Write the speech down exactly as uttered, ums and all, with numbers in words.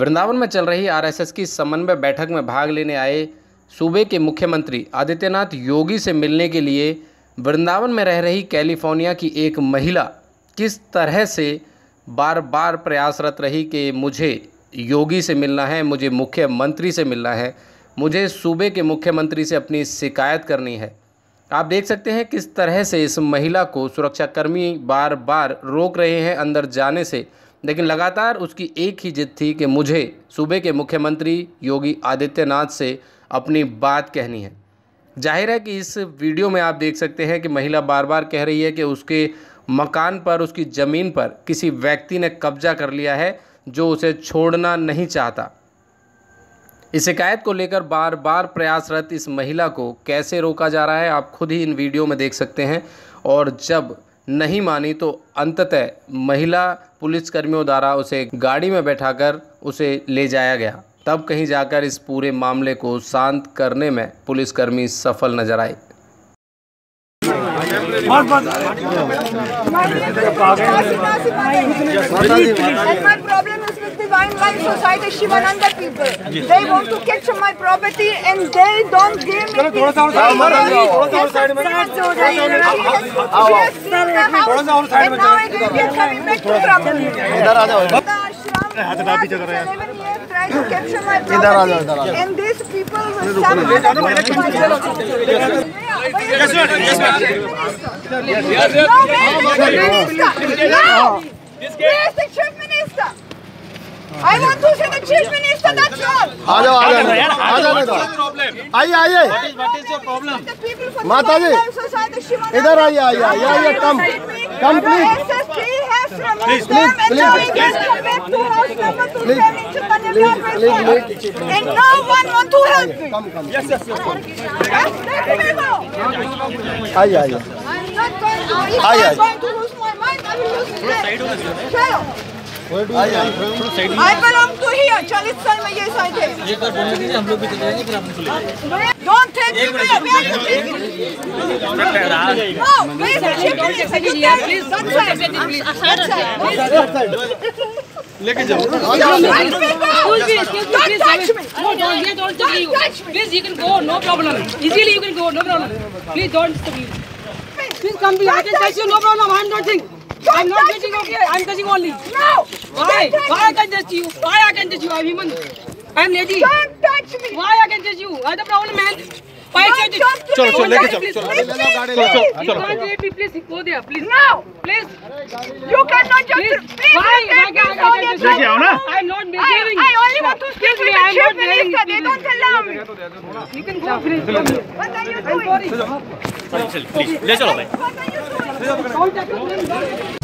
वृंदावन में चल रही आरएसएस की समन्वय बैठक में भाग लेने आए सूबे के मुख्यमंत्री आदित्यनाथ योगी से मिलने के लिए वृंदावन में रह रही कैलिफोर्निया की एक महिला किस तरह से बार बार प्रयासरत रही कि मुझे योगी से मिलना है, मुझे मुख्यमंत्री से मिलना है, मुझे सूबे के मुख्यमंत्री से अपनी शिकायत करनी है। आप देख सकते हैं किस तरह से इस महिला को सुरक्षाकर्मी बार बार रोक रहे हैं अंदर जाने से, लेकिन लगातार उसकी एक ही जिद थी कि मुझे सूबे के मुख्यमंत्री योगी आदित्यनाथ से अपनी बात कहनी है। जाहिर है कि इस वीडियो में आप देख सकते हैं कि महिला बार बार कह रही है कि उसके मकान पर, उसकी ज़मीन पर किसी व्यक्ति ने कब्जा कर लिया है जो उसे छोड़ना नहीं चाहता। इस शिकायत को लेकर बार बार प्रयासरत इस महिला को कैसे रोका जा रहा है आप खुद ही इन वीडियो में देख सकते हैं। और जब नहीं मानी तो अंततः महिला पुलिसकर्मियों द्वारा उसे गाड़ी में बैठाकर उसे ले जाया गया। तब कहीं जाकर इस पूरे मामले को शांत करने में पुलिसकर्मी सफल नजर आए। आइए आइए माता जी, इधर आइए आइए आइए आइए कम कंप्लीट Please, please, please, please. And no one want to help me. Come, come. Yes, yes, yes. Aye, aye. I'm not going. Aye, aye. I'm going to lose my mind. I will lose my mind. Chalo. Where do you? I belong to here. चालीस साल में ये side है. ये कर बोलने के लिए हम लोग भी चले जाएंगे, फिर आप लोग चले. Don't take me. No, please, please, please. That's it. लेके जाओ। Don't touch me. No, don't. Yeah, don't touch me. Please, you can go. No problem. Easily you can go. No problem. Please don't touch me. Please come here. I can touch you. No problem. I'm not touching. I'm not touching. Okay. I'm touching only. No. Why? Why I can touch you? Why I can touch you? I'm human. I'm lady. Don't touch me. Why I can touch you? I'm the problem, man. Why can't you? चलो चलो लेके चलो चलो चलो चलो please go there please now please you cannot just please take me out of here I'm not behaving I only want to speak with the chief minister they don't allow me you can go please what are you doing चलो please ले चलो भाई